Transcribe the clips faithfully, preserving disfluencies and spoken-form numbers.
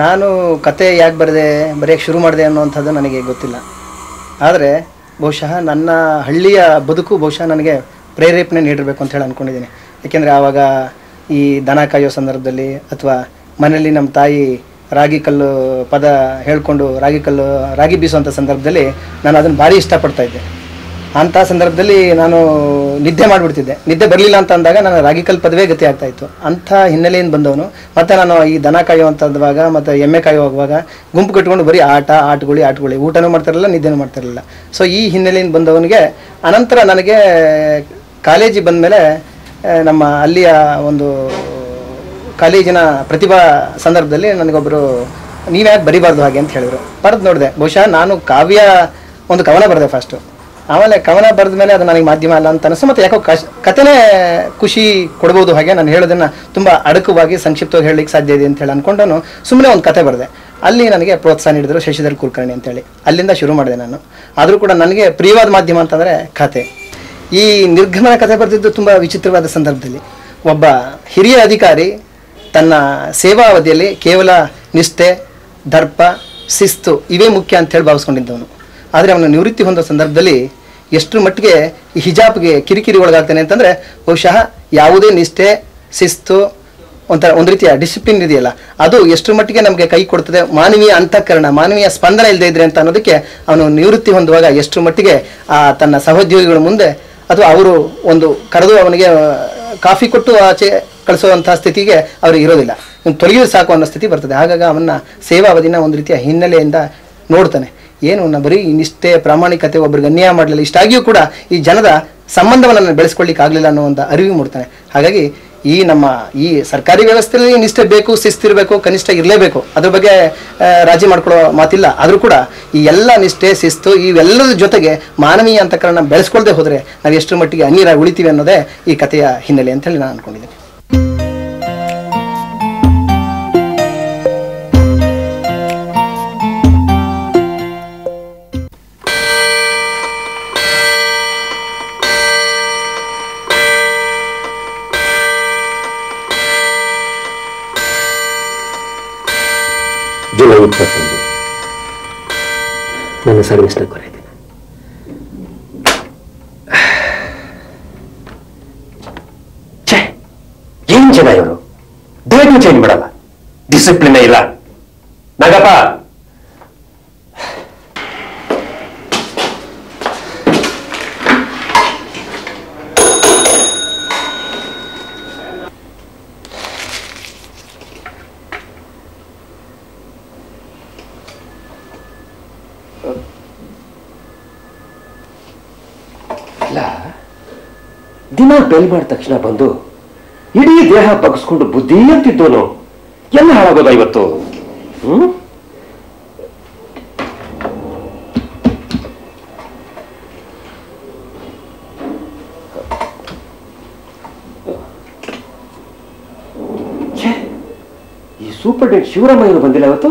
ನಾನು ಕತೆ ಯಾಕೆ ಬರೆದೆ ಬರೆಯಕ್ಕೆ ಶುರು ಮಾಡಿದೆ ಅನ್ನುವಂಥದ್ದು ನನಗೆ ಗೊತ್ತಿಲ್ಲ. ಆದರೆ ಬಹುಶಃ ನನ್ನ ಹಳ್ಳಿಯ ಬದುಕು ಬಹುಶಃ ನನಗೆ ಪ್ರೇರೇಪಣೆ ನೀಡಿರಬೇಕು ಅಂತ ಹೇಳಿ ಅಂದ್ಕೊಂಡಿದ್ದೀನಿ. ಯಾಕೆಂದರೆ ಆವಾಗ ಈ ದನ ಕಾಯೋ ಸಂದರ್ಭದಲ್ಲಿ ಅಥವಾ ಮನೆಯಲ್ಲಿ ನಮ್ಮ ತಾಯಿ ರಾಗಿ ಕಲ್ಲು ಪದ ಹೇಳಿಕೊಂಡು ರಾಗಿ ಕಲ್ಲು ರಾಗಿ ಬೀಸುವಂಥ ಸಂದರ್ಭದಲ್ಲಿ ನಾನು ಅದನ್ನು ಭಾರಿ ಇಷ್ಟಪಡ್ತಾಯಿದ್ದೆ. ಅಂಥ ಸಂದರ್ಭದಲ್ಲಿ ನಾನು ನಿದ್ದೆ ಮಾಡಿಬಿಡ್ತಿದ್ದೆ. ನಿದ್ದೆ ಬರಲಿಲ್ಲ ಅಂತ ಅಂದಾಗ ನಾನು ರಾಗಿ ಕಲ್ಲು ಪದವೇ ಗತಿ ಆಗ್ತಾಯಿತ್ತು. ಅಂಥ ಹಿನ್ನೆಲೆಯಿಂದ ಬಂದವನು. ಮತ್ತು ನಾನು ಈ ದನ ಕಾಯುವಂಥದ್ದಾಗ ಮತ್ತು ಎಮ್ಮೆ ಕಾಯುವಾಗುವಾಗ ಗುಂಪು ಕಟ್ಕೊಂಡು ಬರೀ ಆಟ ಆಟಗಳು ಆಟಗಳು ಊಟನೂ ಮಾಡ್ತಿರಲಿಲ್ಲ, ನಿದ್ದೆನೂ ಮಾಡ್ತಿರಲಿಲ್ಲ. ಸೊ ಈ ಹಿನ್ನೆಲೆಯಿಂದ ಬಂದವನಿಗೆ ಅನಂತರ ನನಗೆ ಕಾಲೇಜಿಗೆ ಬಂದಮೇಲೆ ನಮ್ಮ ಅಲ್ಲಿಯ ಒಂದು ಕಾಲೇಜಿನ ಪ್ರತಿಭಾ ಸಂದರ್ಭದಲ್ಲಿ ನನಗೊಬ್ಬರು ನೀವ್ಯಾಕೆ ಬರಿಬಾರ್ದು ಹಾಗೆ ಅಂತ ಹೇಳಿದರು. ಬರೆದು ನೋಡಿದೆ. ಬಹುಶಃ ನಾನು ಕಾವ್ಯ ಒಂದು ಕವನ ಬರೆದೆ ಫಸ್ಟು. ಆಮೇಲೆ ಕವನ ಬರೆದ ಮೇಲೆ ಅದು ನನಗೆ ಮಾಧ್ಯಮ ಅಲ್ಲ ಅಂತ ಅನಿಸ್ತು. ಮತ್ತು ಯಾಕೋ ಕಶ್ ಕಥೆನೇ ಖುಷಿ ಕೊಡ್ಬೋದು ಹಾಗೆ ನಾನು ಹೇಳೋದನ್ನು ತುಂಬ ಅಡಕವಾಗಿ ಸಂಕ್ಷಿಪ್ತವಾಗಿ ಹೇಳಲಿಕ್ಕೆ ಸಾಧ್ಯ ಇದೆ ಅಂತ ಹೇಳಿ ಅಂದ್ಕೊಂಡು ಸುಮ್ಮನೆ ಒಂದು ಕತೆ ಬರೆದೆ. ಅಲ್ಲಿ ನನಗೆ ಪ್ರೋತ್ಸಾಹ ನೀಡಿದರು ಶಶಿಧರ್ ಕುಲಕರ್ಣಿ ಅಂತೇಳಿ. ಅಲ್ಲಿಂದ ಶುರು ಮಾಡಿದೆ ನಾನು. ಆದರೂ ಕೂಡ ನನಗೆ ಪ್ರಿಯವಾದ ಮಾಧ್ಯಮ ಅಂತಂದರೆ ಕತೆ. ಈ ನಿರ್ಗಮನ ಕತೆ ಬರೆದಿದ್ದು ತುಂಬ ವಿಚಿತ್ರವಾದ ಸಂದರ್ಭದಲ್ಲಿ ಒಬ್ಬ ಹಿರಿಯ ಅಧಿಕಾರಿ ತನ್ನ ಸೇವಾ ಅವಧಿಯಲ್ಲಿ ಕೇವಲ ನಿಷ್ಠೆ, ದರ್ಪ, ಶಿಸ್ತು ಇವೇ ಮುಖ್ಯ ಅಂತೇಳಿ ಭಾವಿಸ್ಕೊಂಡಿದ್ದವನು. ಆದರೆ ಅವನು ನಿವೃತ್ತಿ ಹೊಂದೋ ಸಂದರ್ಭದಲ್ಲಿ ಎಷ್ಟರ ಮಟ್ಟಿಗೆ ಈ ಹಿಜಾಬ್ಗೆ ಕಿರಿಕಿರಿ ಒಳಗಾಗ್ತಾನೆ ಅಂತಂದರೆ ಬಹುಶಃ ಯಾವುದೇ ನಿಷ್ಠೆ, ಶಿಸ್ತು, ಒಂಥರ ಒಂದು ರೀತಿಯ ಡಿಸಿಪ್ಲಿನ್ ಇದೆಯಲ್ಲ, ಅದು ಎಷ್ಟರ ಮಟ್ಟಿಗೆ ನಮಗೆ ಕೈ ಕೊಡ್ತದೆ, ಮಾನವೀಯ ಅಂತಃಕರಣ, ಮಾನವೀಯ ಸ್ಪಂದನ ಇಲ್ಲದೆ ಇದ್ರೆ ಅಂತ ಅನ್ನೋದಕ್ಕೆ ಅವನು ನಿವೃತ್ತಿ ಹೊಂದುವಾಗ ಎಷ್ಟರ ಮಟ್ಟಿಗೆ ಆ ತನ್ನ ಸಹೋದ್ಯೋಗಿಗಳ ಮುಂದೆ ಅಥವಾ ಅವರು ಒಂದು ಕರೆದು ಅವನಿಗೆ ಕಾಫಿ ಕೊಟ್ಟು ಆಚೆ ಕಳಿಸುವಂಥ ಸ್ಥಿತಿಗೆ ಅವರು ಇರೋದಿಲ್ಲ. ಇನ್ನು ತೊಲಗಿಯೂ ಸಾಕು ಅನ್ನೋ ಸ್ಥಿತಿ ಬರ್ತದೆ. ಹಾಗಾಗಿ ಅವನ ಸೇವಾವಧಿನ ಒಂದು ರೀತಿಯ ಹಿನ್ನೆಲೆಯಿಂದ ನೋಡ್ತಾನೆ. ಏನು ನಾ ಬರೀ ನಿಷ್ಠೆ, ಪ್ರಾಮಾಣಿಕತೆ, ಒಬ್ಬರಿಗೆ ಅನ್ಯಾಯ ಮಾಡಲಿಲ್ಲ, ಇಷ್ಟಾಗಿಯೂ ಕೂಡ ಈ ಜನದ ಸಂಬಂಧವನ್ನು ಬೆಳೆಸ್ಕೊಳ್ಳಿಕ್ಕೆ ಆಗಲಿಲ್ಲ ಅನ್ನೋ ಒಂದು ಅರಿವು ಮೂಡ್ತಾನೆ. ಹಾಗಾಗಿ ಈ ನಮ್ಮ ಈ ಸರ್ಕಾರಿ ವ್ಯವಸ್ಥೆಯಲ್ಲಿ ನಿಷ್ಠೆ ಬೇಕು, ಶಿಸ್ತಿರಬೇಕು, ಕನಿಷ್ಠ ಇರಲೇಬೇಕು, ಅದ್ರ ಬಗ್ಗೆ ರಾಜಿ ಮಾಡ್ಕೊಳ್ಳೋ ಮಾತಿಲ್ಲ. ಆದರೂ ಕೂಡ ಈ ಎಲ್ಲ ನಿಷ್ಠೆ, ಶಿಸ್ತು ಇವೆಲ್ಲದ ಜೊತೆಗೆ ಮಾನವೀಯ ಅಂತಃಕರಣ ಬೆಳೆಸ್ಕೊಳ್ದೆ ಹೋದರೆ ನಾವು ಎಷ್ಟರ ಮಟ್ಟಿಗೆ ಅನ್ಯರಾಗಿ ಉಳಿತೀವಿ ಅನ್ನೋದೇ ಈ ಕಥೆಯ ಹಿನ್ನೆಲೆ ಅಂತೇಳಿ ನಾನು ಅಂದ್ಕೊಂಡಿದ್ದೀನಿ. ಜುಲೈ ಇಪ್ಪತ್ತೊಂದು, ನನ್ನ ಸರ್ವಿಸ್ನ ಕೊನೆ ದಿನ. ಛೇ, ಏನು ಜನ ಇವರು! ಡೇಟು ಚೇಂಜ್ ಮಾಡಲ್ಲ, ಡಿಸಿಪ್ಲಿನ್ ಇಲ್ಲ. ನಾಗಪ್ಪ, ದಿನ ಬೆಲ್ ಮಾಡಿದ ತಕ್ಷಣ ಬಂದು ಇಡೀ ದೇಹ ಬಗ್ಸ್ಕೊಂಡು ಬುದ್ಧಿ ಅಂತಿದ್ದೋನು ಎಲ್ಲ ಹಾಳಾಗೋದ ಇವತ್ತು. ಹ್ಮ್, ಈ ಸೂಪರ್ಡೆಂಟ್ ಶಿವರಾಮಯ್ಯರು ಬಂದಿಲ್ಲ ಇವತ್ತು.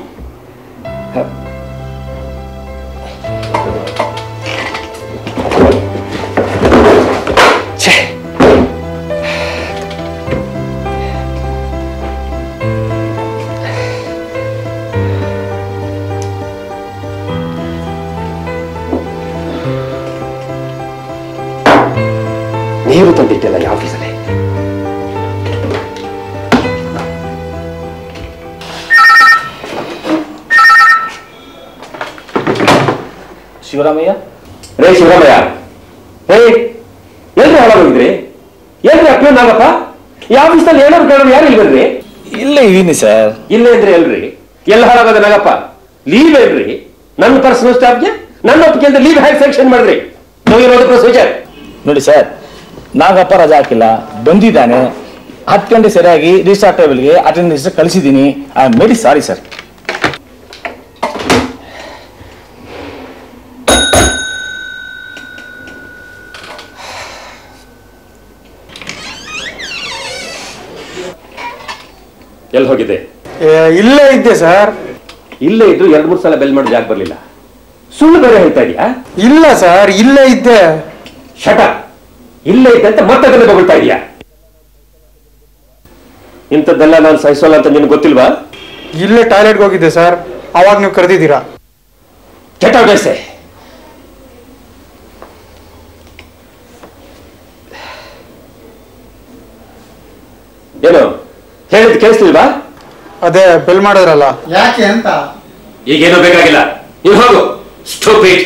ನೀರು ತಂದಿಟ್ಟಿಲ್ಲ ಈ ಆಫೀಸಲ್ಲಿ. ಶಿವರಾಮಯ್ಯ ರೇ ಶಿವರಾಮಯ್ಯ ರೇ, ಎಲ್ರು ಹಾಳಾಗೋಗಿದ್ರಿ? ಎಲ್ರಿ ಅಪ್ಪ, ನಾಗಪ್ಪ, ಈ ಆಫೀಸ್ನಲ್ಲಿ ಏನಾದ್ರು ಕೇಳೋರು ಯಾರು ಇಲ್ರಿ? ಇಲ್ಲೇ ಇದೀನಿ ಸರ್. ಇಲ್ಲೇ ಇದ್ರಿ ಎಲ್ರಿ? ಎಲ್ಲ ಹಾಳಾಗೋದ ನಾಗಪ್ಪ, ಲೀವ್ ಏನ್ರಿ? ನನ್ನ ಪರ್ಸನಲ್ ಸ್ಟಾಫ್ಗೆ ನನ್ನ ಒಪ್ಪಿಗೆ ಅಂತ ಲೀವ್ ಹೇಗೆ ಸೆಕ್ಷನ್ ಮಾಡಿದ್ರಿ? ನೋವಿರೋದಕ್ಕೆ ಸೂಚರ್ ನೋಡಿ ಸರ್, ನಾಗಪ್ಪ ರಜಾ ಹಾಕಿಲ್ಲ, ಬಂದಿದ್ದಾನೆ. ಹತ್ತು ಗಂಟೆ ಸರಿಯಾಗಿ ರಿಜಿಸ್ಟರ್ ಟೇಬಲ್ಗೆ ಅಟೆಂಡೆನ್ಸ್ ಕಳಿಸಿದ್ದೀನಿ. I am very sorry sir. ಎಲ್ಲಿ ಹೋಗಿದೆ? ಇಲ್ಲೇ ಇದ್ದೆ ಸರ್. ಇಲ್ಲೇ ಇದ್ರು ಎರಡು ಮೂರು ಸಲ ಬೆಲ್ ಮಾಡಿ ಜಾಗ ಬರಲಿಲ್ಲ. ಸುಳ್ಳು ಬೇರೆ ಹೇಳ್ತಾ ಇದೆಯಾ? ಇಲ್ಲ ಸರ್, ಇಲ್ಲೇ ಇದ್ದೆ. ಶಟ, ಇಲ್ಲೇ ಇದ್ದೆ ಅಂತ ಮತ್ತೆ ಅದನ್ನ ಬಗಳ್ತಾ ಇದೆಯಾ? ಇಂಥದ್ದೆಲ್ಲ ನಾನು ಸಹಿಸೋಲ್ಲ ಅಂತ ನಿಮ್ಗೆ ಗೊತ್ತಿಲ್ವಾ? ಇಲ್ಲೇ ಟಾಯ್ಲೆಟ್ಗೆ ಹೋಗಿದ್ದೆ ಸರ್, ಅವಾಗ ನೀವು ಕರೆದಿದ್ದೀರಾ. ಕೆಟ್ಟ ಬೇಸೆ. ಏನು ಹೇಳಿದ್ ಕೇಳಿಸ್ಲಿಲ್ವಾ? ಅದೇ ಬೆಲ್ ಮಾಡಿದ್ರಲ್ಲ ಯಾಕೆ ಅಂತ. ಈಗೇನೋ ಬೇಕಾಗಿಲ್ಲ, ನೀವು ಹೋಗು. ಸ್ಟೂಪಿಡ್.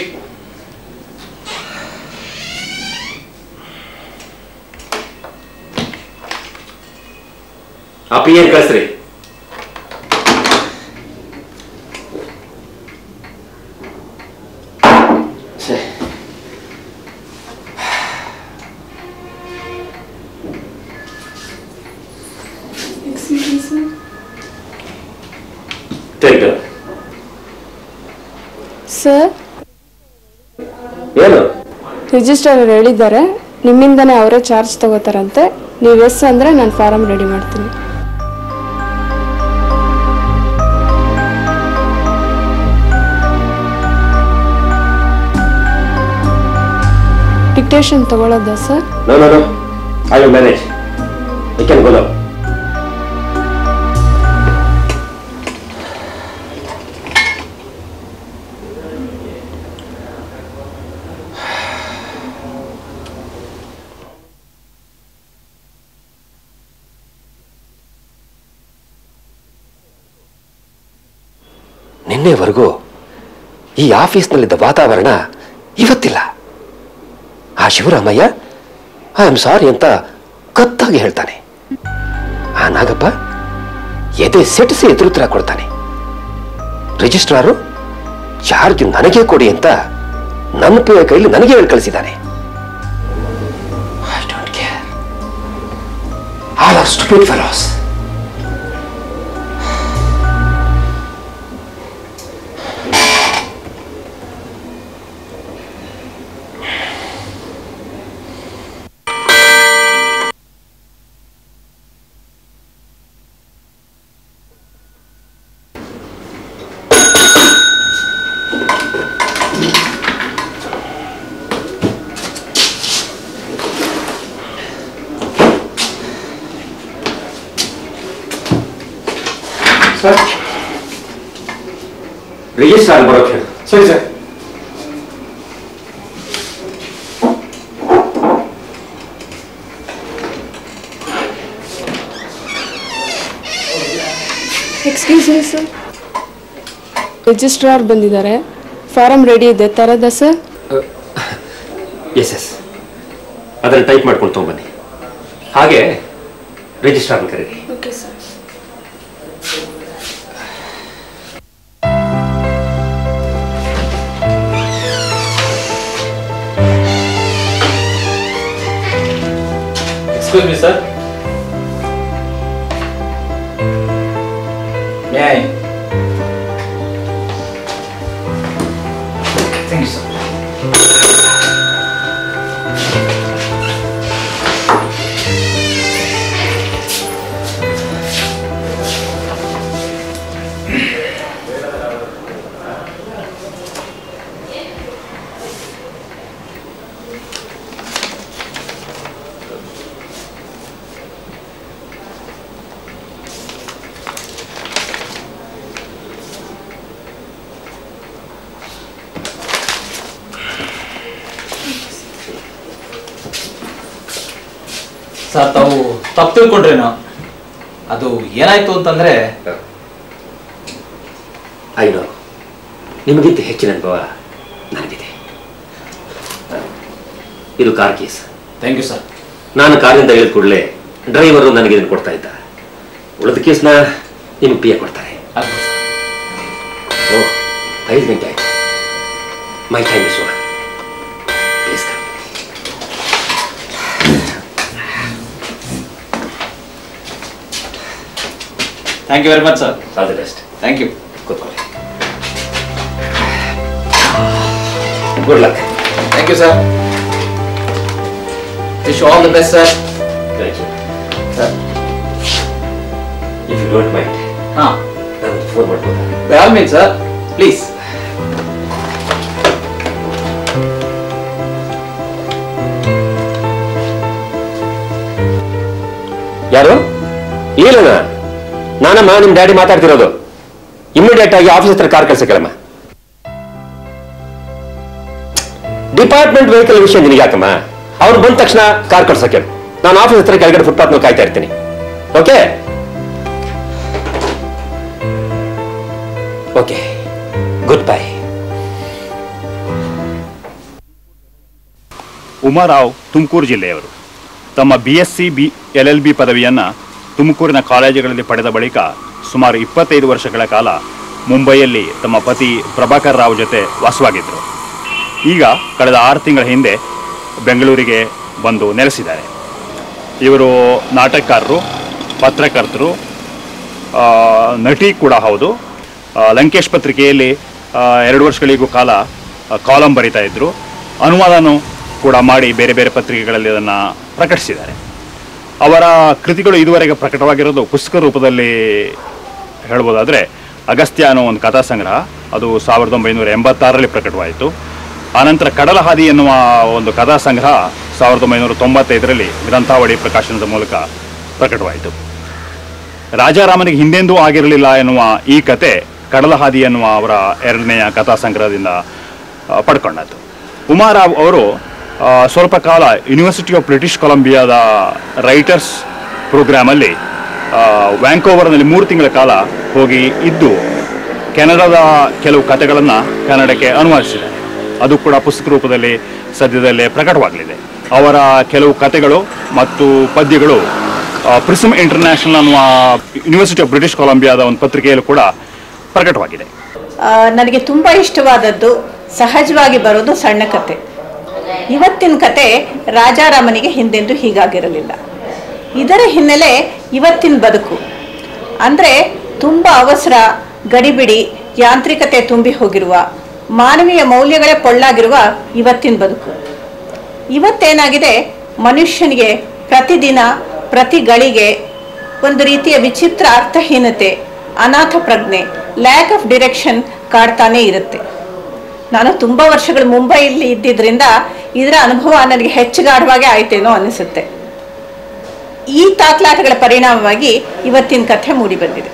ಅಪ್ಪಿ ಏನ್ ಕಳಿಸ್ರಿ? ಸರ್, ಏನು ರಿಜಿಸ್ಟರ್ ಅವ್ರು ಹೇಳಿದ್ದಾರೆ ನಿಮ್ಮಿಂದನೇ ಅವರೇ ಚಾರ್ಜ್ ತಗೋತಾರಂತೆ. ನೀವು ಎಸ್ ಅಂದರೆ ನಾನು ಫಾರಂ ರೆಡಿ ಮಾಡ್ತೀನಿ. ಡಿಕ್ಟೇಷನ್ ತಗೊಳ್ಳೋದಾ sir? No no no, I will manage. I can go now. ನಿನ್ನೆವರೆಗೂ ಈ ಆಫೀಸ್ನಲ್ಲಿದ್ದ ವಾತಾವರಣ ಇವತ್ತಿಲ್ಲ. ಆ ಶಿವರಾಮಯ್ಯ ಐ ಆಮ್ ಸಾರಿ ಅಂತ ಕತ್ತಾಗಿ ಹೇಳ್ತಾನೆ. ಆ ನಾಗಪ್ಪ ಎದೆ ಸೆಟಿಸಿ ಎದುರು ಉತ್ತರ ಕೊಡ್ತಾನೆ. ರಿಜಿಸ್ಟ್ರಾರು ಚಾರ್ಜ್ ನನಗೆ ಕೊಡಿ ಅಂತ ನನ್ನ ಪೇಯ ಕೈಲಿ ನನಗೆ ಹೇಳಿ ಕಳಿಸಿದ್ದಾನೆ. I don't care. All are stupid fellows. Registrar ಬರೋಕೆ ಹೇಳಿ. ಸರಿ sir. Excuse me sir, registrar ಬಂದಿದ್ದಾರೆ. ಫಾರಂ ರೆಡಿ ಇದೆ, ತರದ ಸರ್? ಎಸ್ ಎಸ್, ಅದನ್ನು ಟೈಪ್ ಮಾಡ್ಕೊಂಡು ತಗೊಂಡ್ಬನ್ನಿ. ಹಾಗೆ ರಿಜಿಸ್ಟ್ರಾರ್ನ ಕರೀರಿ. Okay sir. Excuse me, sir. May I? Thank you, sir. Sir, ತಾವು ತಪ್ಪು ತಿಳ್ಕೊಂಡ್ರೇನೋ. ಅದು ಏನಾಯ್ತು ಅಂತಂದ್ರೆ, ಐನೋ ನಿಮಗಿಂತ ಹೆಚ್ಚಿನ ಅನುಭವ ನನಗಿದೆ. ಇದು car case. Thank you sir. ನಾನು ಕಾರಿಂದ ಹೇಳಿದ ಕೂಡಲೇ ಡ್ರೈವರು ನನಗೆ ಇದನ್ನು ಕೊಡ್ತಾ ಇದ್ದ. ಉಳಿದ ಕೇಸ್ನ ನಿಮ್ಗೆ ಪಿ ಎ ಕೊಡ್ತಾರೆ. ಓ, ಐದು ಗಂಟೆ ಆಯ್ತು. My time is over. Thank you very much, sir. All the best. Thank you. Good luck. Good luck. Thank you, sir. Wish you all the best, sir. Thank you, sir. If you don't mind. Huh? Phone ಮಾಡ್ಕೊಳ್ತೀನಿ. By all means, sir. Please. ಯಾರು? ಏಳಣ್ಣ. ನಾನಮ್ಮ ನಿಮ್ಮ daddy ಮಾತಾಡ್ತಿರೋದು. Immediate ಆಗಿ office ಹತ್ರ car ಕಳಿಸಕಲಮ್ಮ. Department vehicle ವಿಷಯ ನಿನಗೆ ಯಾಕಮ್ಮ? ಅವ್ರು ಬಂದ ತಕ್ಷಣ ಕಾರ್ ಕಳಿಸಕ್ಕೆ. ನಾನು ಆಫೀಸ್ ಹತ್ರ ಕೆಳಗಡೆ ಫುಟ್ಪಾತ್ ಮೇಲೆ ಕಾಯ್ತಾ ಇರ್ತೀನಿ. Okay? Okay, goodbye. Uma Rao Tumakuru ಜಿಲ್ಲೆಯವರು. ತಮ್ಮ B S C B L L B ಪದವಿಯನ್ನು ತುಮಕೂರಿನ ಕಾಲೇಜುಗಳಲ್ಲಿ ಪಡೆದ ಬಳಿಕ ಸುಮಾರು ಇಪ್ಪತ್ತೈದು ವರ್ಷಗಳ ಕಾಲ ಮುಂಬೈಯಲ್ಲಿ ತಮ್ಮ ಪತಿ ಪ್ರಭಾಕರ್ ರಾವ್ ಜೊತೆ ವಾಸವಾಗಿದ್ದರು. ಈಗ ಕಳೆದ ಆರು ತಿಂಗಳ ಹಿಂದೆ ಬೆಂಗಳೂರಿಗೆ ಬಂದು ನೆಲೆಸಿದ್ದಾರೆ. ಇವರು ನಾಟಕಕಾರರು, ಪತ್ರಕರ್ತರು, ನಟಿ ಕೂಡ ಹೌದು. ಲಂಕೇಶ್ ಪತ್ರಿಕೆಯಲ್ಲಿ ಎರಡು ವರ್ಷಗಳಿಗೂ ಕಾಲ ಕಾಲಂ ಬರಿತಾ ಇದ್ದರು. ಅನುವಾದನೂ ಕೂಡ ಮಾಡಿ ಬೇರೆ ಬೇರೆ ಪತ್ರಿಕೆಗಳಲ್ಲಿ ಅದನ್ನು ಪ್ರಕಟಿಸಿದ್ದಾರೆ. ಅವರ ಕೃತಿಗಳು ಇದುವರೆಗೆ ಪ್ರಕಟವಾಗಿರೋದು ಪುಸ್ತಕ ರೂಪದಲ್ಲಿ ಹೇಳ್ಬೋದಾದರೆ ಅಗಸ್ತ್ಯ ಅನ್ನೋ ಒಂದು ಕಥಾ ಸಂಗ್ರಹ, ಅದು ಸಾವಿರದ ಒಂಬೈನೂರ ಎಂಬತ್ತಾರರಲ್ಲಿ ಪ್ರಕಟವಾಯಿತು. ಆನಂತರ ಕಡಲ ಹಾದಿ ಎನ್ನುವ ಒಂದು ಕಥಾ ಸಂಗ್ರಹ ಸಾವಿರದ ಒಂಬೈನೂರ ತೊಂಬತ್ತೈದರಲ್ಲಿ ಗ್ರಂಥಾವಳಿ ಪ್ರಕಾಶನದ ಮೂಲಕ ಪ್ರಕಟವಾಯಿತು. ರಾಜಾರಾಮನಿಗೆ ಹಿಂದೆಂದೂ ಆಗಿರಲಿಲ್ಲ ಎನ್ನುವ ಈ ಕತೆ ಕಡಲ ಹಾದಿ ಎನ್ನುವ ಅವರ ಎರಡನೆಯ ಕಥಾ ಸಂಗ್ರಹದಿಂದ ಪಡ್ಕೊಂಡದ್ದು. ಉಮಾರಾವ್ ಅವರು ಸ್ವಲ್ಪ ಕಾಲ ಯೂನಿವರ್ಸಿಟಿ ಆಫ್ ಬ್ರಿಟಿಷ್ ಕೊಲಂಬಿಯಾದ ರೈಟರ್ಸ್ ಪ್ರೋಗ್ರಾಮಲ್ಲಿ ವ್ಯಾಂಕೋವರ್ನಲ್ಲಿ ಮೂರು ತಿಂಗಳ ಕಾಲ ಹೋಗಿ ಇದ್ದು ಕೆನಡಾದ ಕೆಲವು ಕಥೆಗಳನ್ನು ಕನ್ನಡಕ್ಕೆ ಅನುವಾದಿಸಿದ್ದಾರೆ. ಅದು ಕೂಡ ಪುಸ್ತಕ ರೂಪದಲ್ಲಿ ಸದ್ಯದಲ್ಲೇ ಪ್ರಕಟವಾಗಲಿದೆ. ಅವರ ಕೆಲವು ಕಥೆಗಳು ಮತ್ತು ಪದ್ಯಗಳು ಪ್ರಿಸಮ್ ಇಂಟರ್ನ್ಯಾಷನಲ್ ಅನ್ನುವ ಯೂನಿವರ್ಸಿಟಿ ಆಫ್ ಬ್ರಿಟಿಷ್ ಕೊಲಂಬಿಯಾದ ಒಂದು ಪತ್ರಿಕೆಯಲ್ಲೂ ಕೂಡ ಪ್ರಕಟವಾಗಿದೆ. ನನಗೆ ತುಂಬ ಇಷ್ಟವಾದದ್ದು ಸಹಜವಾಗಿ ಬರೋದು ಸಣ್ಣ ಕತೆ. ಇವತ್ತಿನ ಕತೆ ರಾಜಾರಾಮನಿಗೆ ಹಿಂದೆಂದೂ ಹೀಗಾಗಿರಲಿಲ್ಲ. ಇದರ ಹಿನ್ನೆಲೆ ಇವತ್ತಿನ ಬದುಕು ಅಂದರೆ ತುಂಬ ಅವಸರ, ಗಡಿಬಿಡಿ, ಯಾಂತ್ರಿಕತೆ ತುಂಬಿ ಹೋಗಿರುವ, ಮಾನವೀಯ ಮೌಲ್ಯಗಳೇ ಪೊಳ್ಳಾಗಿರುವ ಇವತ್ತಿನ ಬದುಕು. ಇವತ್ತೇನಾಗಿದೆ, ಮನುಷ್ಯನಿಗೆ ಪ್ರತಿದಿನ ಪ್ರತಿ ಗಳಿಗೆ ಒಂದು ರೀತಿಯ ವಿಚಿತ್ರ ಅರ್ಥಹೀನತೆ, ಅನಾಥ ಪ್ರಜ್ಞೆ, ಲ್ಯಾಕ್ ಆಫ್ ಡಿರೆಕ್ಷನ್ ಕಾಡ್ತಾನೇ ಇರುತ್ತೆ. ನಾನು ತುಂಬ ವರ್ಷಗಳು ಮುಂಬೈಯಲ್ಲಿ ಇದ್ದಿದ್ದರಿಂದ ಇದರ ಅನುಭವ ನನಗೆ ಹೆಚ್ಚು ಗಾಢವಾಗೇ ಆಯ್ತೇನೋ ಅನಿಸುತ್ತೆ. ಈ ತಾತ್ಲಾಟಗಳ ಪರಿಣಾಮವಾಗಿ ಇವತ್ತಿನ ಕಥೆ ಮೂಡಿ ಬಂದಿದೆ.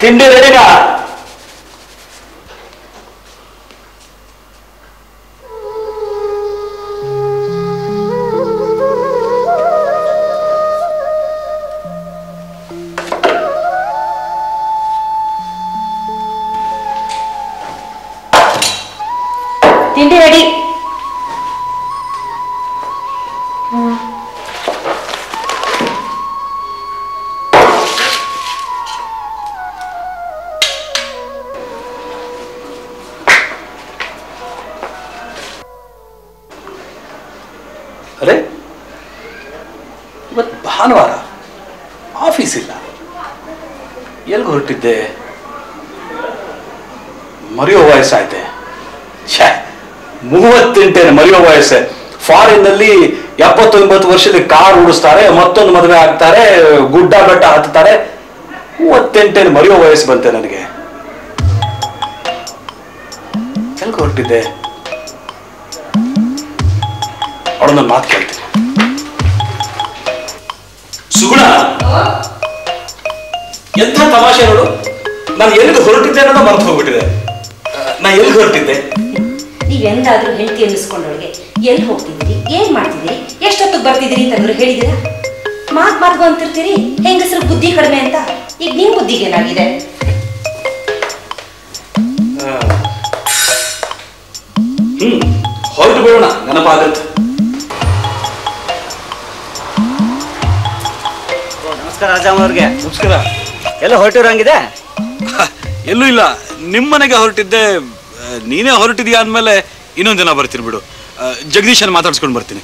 ತಿಂಡಿ ರೆಡಿನಾ? ತಿಂಡಿ ರೆಡಿ. ಭಾನುವಾರ ಆಫೀಸ್ ಇಲ್ಲ, ಎಲ್ಲಿ ಹೊರಟಿದ್ದೆ? ಮರಿಯೋ ವಯಸ್ಸಾಯ್ತೆ. ಛೇ, ಮೂವತ್ತೆಂಟೇ ಮರಿಯೋ ವಯಸ್ಸೆ. ಫಾರಿನ್ನಲ್ಲಿ ಎಪ್ಪತ್ತೊಂಬತ್ತು ವರ್ಷದ ಕಾರ್ ಓಡಿಸ್ತಾರೆ, ಮತ್ತೊಂದು ಮದುವೆ ಆಗ್ತಾರೆ, ಗುಡ್ಡ ಬೆಟ್ಟ ಹತ್ತಾರೆ. ಮೂವತ್ತೆಂಟೇನು ಮರೆಯೋ ವಯಸ್ಸು ಬಂತೆ ನನಗೆ. ಎಲ್ಗೆ ಹೊರಟಿದ್ದೆ? ಅವಳನ್ನ ಮಾತು ಕೇಳ್ತೀನಿ. ಸುಗುಣ, ಎಂಥ ತಮಾಷೆ ನೋಡು. ನಾನು ಎಲ್ಲಿಗೆ ಹೊರಟಿದ್ದೆ ಅನ್ನೋದು ಮರೆತು ಹೋಗ್ಬಿಟ್ಟಿದೆ. ನಾನು ಎಲ್ಲಿಗೆ ಹೊರಟಿದ್ದೆ? ನೀವೆಂದಾದ್ರೂ ಹೆಂಡತಿ ಅನ್ನಿಸ್ಕೊಂಡವಳಿಗೆ ಎಲ್ಲಿ ಹೋಗ್ತಿದ್ದೀರಿ, ಏನ್ ಮಾಡ್ತಿದ್ದೀರಿ, ಎಷ್ಟೊತ್ತಿಗೆ ಬರ್ತಿದ್ದೀರಿ ಅಂತ ಹೇಳಿದಿರಾ? ಮಾತ್ ಮಾತು ಅಂತಿರ್ತೀರಿ ಹೆಂಗಸರು ಬುದ್ಧಿ ಕಡಿಮೆ ಅಂತ. ಈಗ ನಿಮ್ ಬುದ್ಧಿಗೆ ಏನಾಗಿದೆ? ಹ್ಮ್ ಹೊರಟು ಬಿಡೋಣ, ನೆನಪಾಗುತ್ತೆ. ನಮಸ್ಕಾರ ರಾಜಾಮ ಅವ್ರಿಗೆ. ನಮಸ್ಕಾರ. ಎಲ್ಲ ಹೊರಟಿರಂಗಿದೆ? ಎಲ್ಲೂ ಇಲ್ಲ, ನಿಮ್ಮನೆಗೆ ಹೊರಟಿದ್ದೆ. ನೀನೇ ಹೊರಟಿದ್ಯಾ ಅಂದಮೇಲೆ ಇನ್ನೊಂದು ಜನ ಬರ್ತೀನಿ ಬಿಡು. ಜಗದೀಶನ್ ಮಾತಾಡ್ಸ್ಕೊಂಡು ಬರ್ತೀನಿ.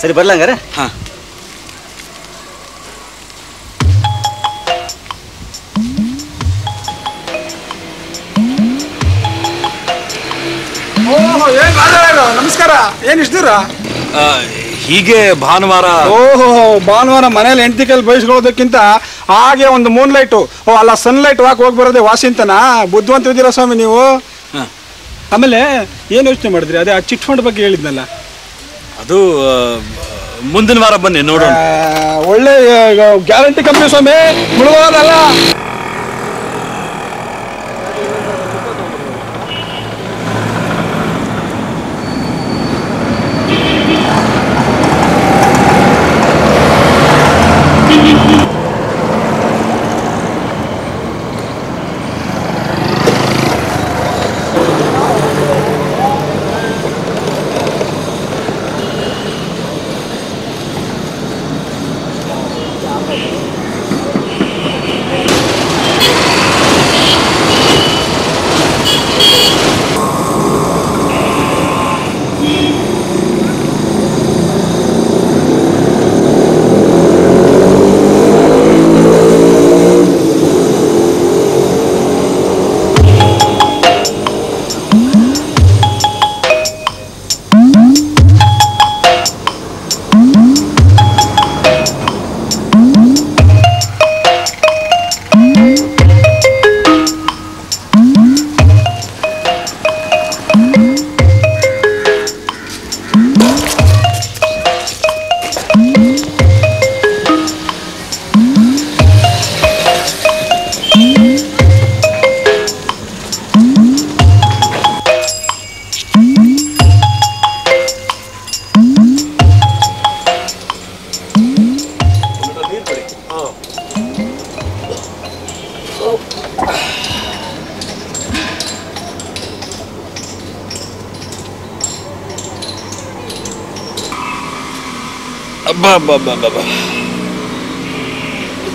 ಸರಿ, ಬರ್ಲಂಗಾರೆ. ಹಾಂ, ನಮಸ್ಕಾರ. ಏನು ಇಷ್ಟು ದೂರ? ಹೀಗೆ ಭಾನುವಾರ. ಓಹೋ, ಭಾನುವಾರ ಮನೇಲಿ ಹೆಂಡತಿ ಕೈಲಿ ಬಯಸ್ಕೊಳ್ಳೋದಕ್ಕಿಂತ ಹಾಗೆ ಒಂದು ಮೂನ್ ಲೈಟು, ಓ ಅಲ್ಲ ಸನ್ಲೈಟ್ ವಾಕ್ ಹೋಗಿ ಬರೋದೇ ವಾಸಿಂತನ. ಬುದ್ಧಿವಂತ ಇದ್ದೀರಾ ಸ್ವಾಮಿ ನೀವು. ಆಮೇಲೆ ಏನು ಯೋಚನೆ ಮಾಡಿದ್ರಿ? ಅದೇ ಆ ಚಿಟ್ ಫಂಡ್ ಬಗ್ಗೆ ಹೇಳಿದ್ನಲ್ಲ, ಅದು ಮುಂದಿನ ವಾರ ಬನ್ನಿ ನೋಡೋಣ. ಒಳ್ಳೆ ಗ್ಯಾರಂಟಿ ಕಂಪ್ನಿ ಸ್ವಾಮಿ, ಮುಳುಗೋದಲ್ಲ.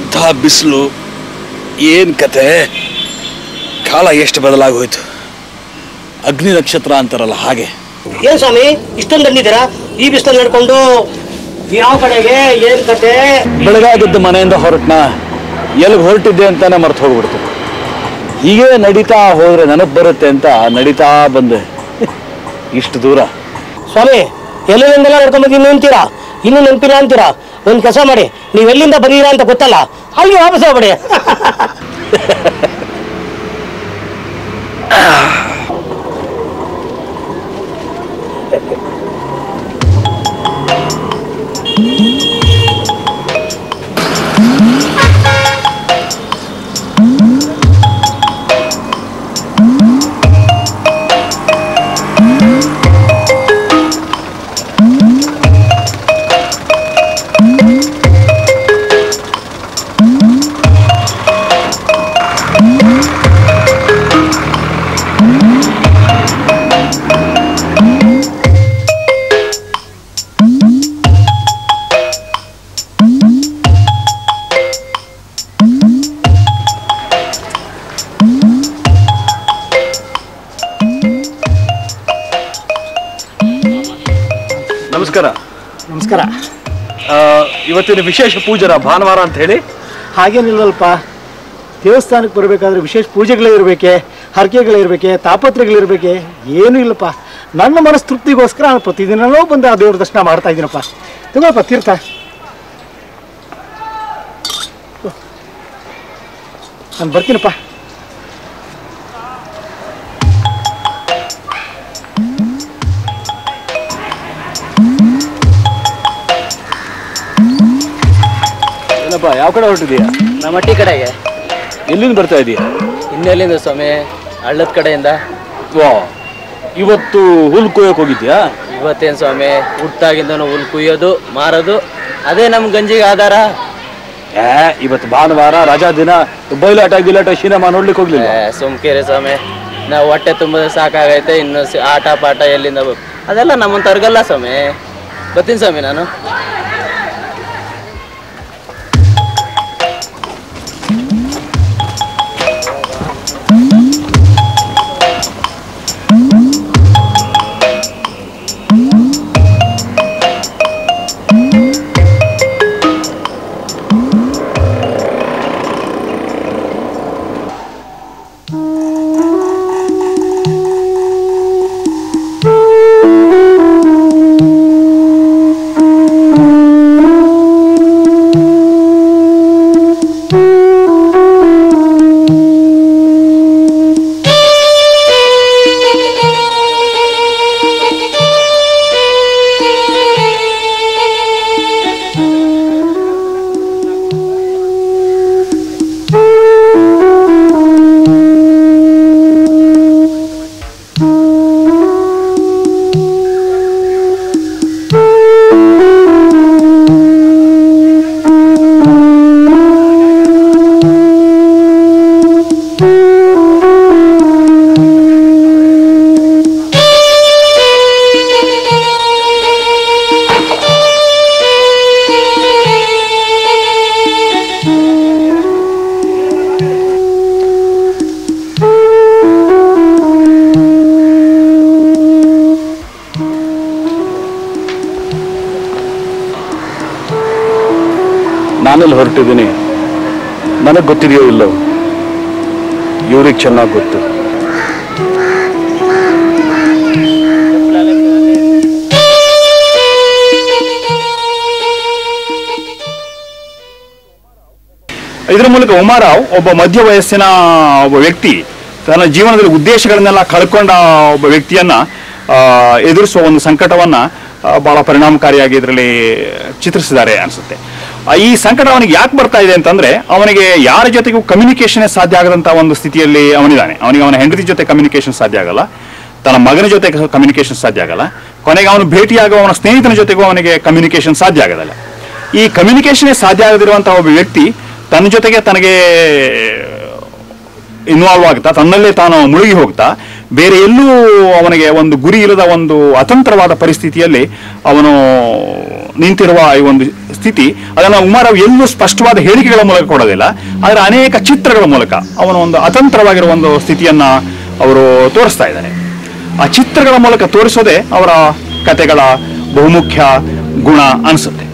ಇಂತಹ ಬಿಸಿಲು, ಏನ್ ಕತೆ. ಕಾಲ ಎಷ್ಟು ಬದಲಾಗೋಯ್ತು. ಅಗ್ನಿ ನಕ್ಷತ್ರ ಅಂತಾರಲ್ಲ ಹಾಗೆ. ಏನ್ ಸ್ವಾಮಿ ಇಷ್ಟೊಂದು ಬಂದಿದ್ದೀರಾ ಈ ಬಿಸಿಲಲ್ಲಿ ನಡ್ಕೊಂಡು? ಯಾವ ಕಡೆಗೆ, ಏನ್ ಕತೆ? ಬೆಳಗಾಗಿದ್ದು ಮನೆಯಿಂದ ಹೊರಟ್ನ, ಎಲ್ಲಿಗೆ ಹೊರಟಿದ್ದೆ ಅಂತಾನೆ ಮರ್ತು ಹೋಗ್ಬಿಡ್ತು. ಹೀಗೆ ನಡೀತಾ ಹೋದ್ರೆ ನೆನಪು ಬರುತ್ತೆ ಅಂತ ನಡೀತಾ ಬಂದೆ ಇಷ್ಟು ದೂರ. ಸ್ವಾಮಿ ಎಲ್ಲೆಲ್ಲ ನಡ್ಕೊಂಡ್ಬಂದು ಅಂತೀರಾ, ಇನ್ನು ನೆನಪಿಲ್ಲ ಅಂತೀರಾ? ಒಂದು ಕೆಲಸ ಮಾಡಿ, ನೀವು ಎಲ್ಲಿಂದ ಬಂದಿರಾ ಅಂತ ಗೊತ್ತಲ್ಲ, ಅಲ್ಲಿ ವಾಪಸ್ ಹೋಗ್ಬೇಡಿ. ಇವತ್ತಿನ ವಿಶೇಷ ಪೂಜಾರ ಭಾನುವಾರ ಅಂತ ಹೇಳಿ ಹಾಗೇನಿಲ್ಲಲ್ಪ. ದೇವಸ್ಥಾನಕ್ಕೆ ಬರಬೇಕಾದ್ರೆ ವಿಶೇಷ ಪೂಜೆಗಳೇ ಇರಬೇಕು, ಹರಕೆಗಳೇ ಇರಬೇಕು, ತಾಪತ್ರಗಳೇ ಇರಬೇಕು, ಏನೂ ಇಲ್ಲಪ್ಪ. ನನ್ನ ಮನಸ್ಸು ತೃಪ್ತಿಗೋಸ್ಕರ ನಾನು ಪ್ರತಿದಿನವೂ ಬಂದು ಆ ದೇವ್ರ ದರ್ಶನ ಮಾಡ್ತಾ ಇದ್ದೀನಪ್ಪ. ತಗೊಳಪ್ಪ ತೀರ್ಥ. ನಾನು ಬರ್ತೀನಪ್ಪ. ಏನಪ್ಪ, ಯಾವ ಕಡೆ ಹೊರಟಿದೀಯಾ? ನಮ್ಮ ಹಟ್ಟಿ ಕಡೆಗೆ. ಎಲ್ಲಿಂದ ಬರ್ತಾ ಇದೀಯ? ಇನ್ನೆಲ್ಲಿಂದ ಸ್ವಾಮಿ, ಹಳ್ಳದ ಕಡೆಯಿಂದ. ವಾ, ಇವತ್ತು ಹುಲ್ ಕುಯ್ಯೋಕೆ ಹೋಗಿದ್ಯಾ? ಇವತ್ತೇನು ಸ್ವಾಮಿ, ಹುಟ್ಟಾಗಿಂದನೂ ಹುಲ್ ಕುಯ್ಯೋದು ಮಾರೋದು, ಅದೇ ನಮ್ಮ ಗಂಜಿಗೆ ಆಧಾರ. ಏ, ಇವತ್ತು ಭಾನುವಾರ ರಜಾ ದಿನ, ಬಯಲಾಟ ಗಿಲಾಟ ಸಿನಿಮಾ ನೋಡ್ಲಿಕ್ಕೆ ಹೋಗ್ಲಿಲ್ಲ? ಸುಮ್ಕೇರಿ ಸ್ವಾಮಿ, ನಾವು ಹೊಟ್ಟೆ ತುಂಬದ ಸಾಕಾಗೈತೆ, ಇನ್ನು ಆಟ ಪಾಠ ಎಲ್ಲಿಂದ ಅದೆಲ್ಲ ನಮ್ಮನ್ನು ತರ್ಗಲ್ಲ ಸ್ವಾಮಿ. ಬರ್ತೀನಿ ಸ್ವಾಮಿ ನಾನು. ನಾನಲ್ಲಿ ಹೊರಟಿದ್ದೀನಿ, ನನಗೆ ಗೊತ್ತಿದೆಯೋ ಇಲ್ಲವೋ ಇವ್ರಿಗೆ ಚೆನ್ನಾಗಿ ಗೊತ್ತು. ಇದರ ಮೂಲಕ ಉಮಾರಾವ್ ಒಬ್ಬ ಮಧ್ಯ ವಯಸ್ಸಿನ ಒಬ್ಬ ವ್ಯಕ್ತಿ ತನ್ನ ಜೀವನದಲ್ಲಿ ಉದ್ದೇಶಗಳನ್ನೆಲ್ಲ ಕಳ್ಕೊಂಡ ಒಬ್ಬ ವ್ಯಕ್ತಿಯನ್ನ ಎದುರಿಸುವ ಒಂದು ಸಂಕಟವನ್ನ ಬಹಳ ಪರಿಣಾಮಕಾರಿಯಾಗಿ ಇದರಲ್ಲಿ ಚಿತ್ರಿಸಿದ್ದಾರೆ ಅನಿಸುತ್ತೆ. ಈ ಸಂಕಟ ಅವನಿಗೆ ಯಾಕೆ ಬರ್ತಾ ಇದೆ ಅಂತಂದ್ರೆ, ಅವನಿಗೆ ಯಾರ ಜೊತೆಗೂ ಕಮ್ಯುನಿಕೇಶನ್ ಸಾಧ್ಯ ಆಗದಂತ ಒಂದು ಸ್ಥಿತಿಯಲ್ಲಿ ಅವನಿದ್ದಾನೆ. ಅವನಿಗೆ ಅವನ ಹೆಂಡತಿ ಜೊತೆ ಕಮ್ಯುನಿಕೇಶನ್ ಸಾಧ್ಯ ಆಗಲ್ಲ, ತನ್ನ ಮಗನ ಜೊತೆ ಕಮ್ಯುನಿಕೇಶನ್ ಸಾಧ್ಯ ಆಗಲ್ಲ, ಕೊನೆಗೆ ಅವನು ಭೇಟಿಯಾಗುವ ಅವನ ಸ್ನೇಹಿತನ ಜೊತೆಗೂ ಅವನಿಗೆ ಕಮ್ಯುನಿಕೇಶನ್ ಸಾಧ್ಯ ಆಗೋದಲ್ಲ. ಈ ಕಮ್ಯುನಿಕೇಶನ್ ಸಾಧ್ಯ ಆಗದಿರುವಂತಹ ಒಬ್ಬ ವ್ಯಕ್ತಿ ತನ್ನ ಜೊತೆಗೆ ತನಗೆ ಇನ್ವಾಲ್ವ್ ಆಗ್ತಾ, ತನ್ನಲ್ಲೇ ತಾನು ಮುಳುಗಿ ಹೋಗ್ತಾ, ಬೇರೆ ಎಲ್ಲೂ ಅವನಿಗೆ ಒಂದು ಗುರಿ ಇಲ್ಲದ ಒಂದು ಅತಂತ್ರವಾದ ಪರಿಸ್ಥಿತಿಯಲ್ಲಿ ಅವನು ನಿಂತಿರುವ ಈ ಒಂದು ಸ್ಥಿತಿ, ಅದನ್ನು ಉಮಾರಾವ್ ಎಲ್ಲೂ ಸ್ಪಷ್ಟವಾದ ಹೇಳಿಕೆಗಳ ಮೂಲಕ ಕೊಡೋದಿಲ್ಲ, ಆದರೆ ಅನೇಕ ಚಿತ್ರಗಳ ಮೂಲಕ ಅವನ ಒಂದು ಅತಂತ್ರವಾಗಿರುವ ಒಂದು ಸ್ಥಿತಿಯನ್ನು ಅವರು ತೋರಿಸ್ತಾ ಇದ್ದಾರೆ. ಆ ಚಿತ್ರಗಳ ಮೂಲಕ ತೋರಿಸೋದೇ ಅವರ ಕತೆಗಳ ಬಹುಮುಖ್ಯ ಗುಣ ಅನಿಸುತ್ತೆ.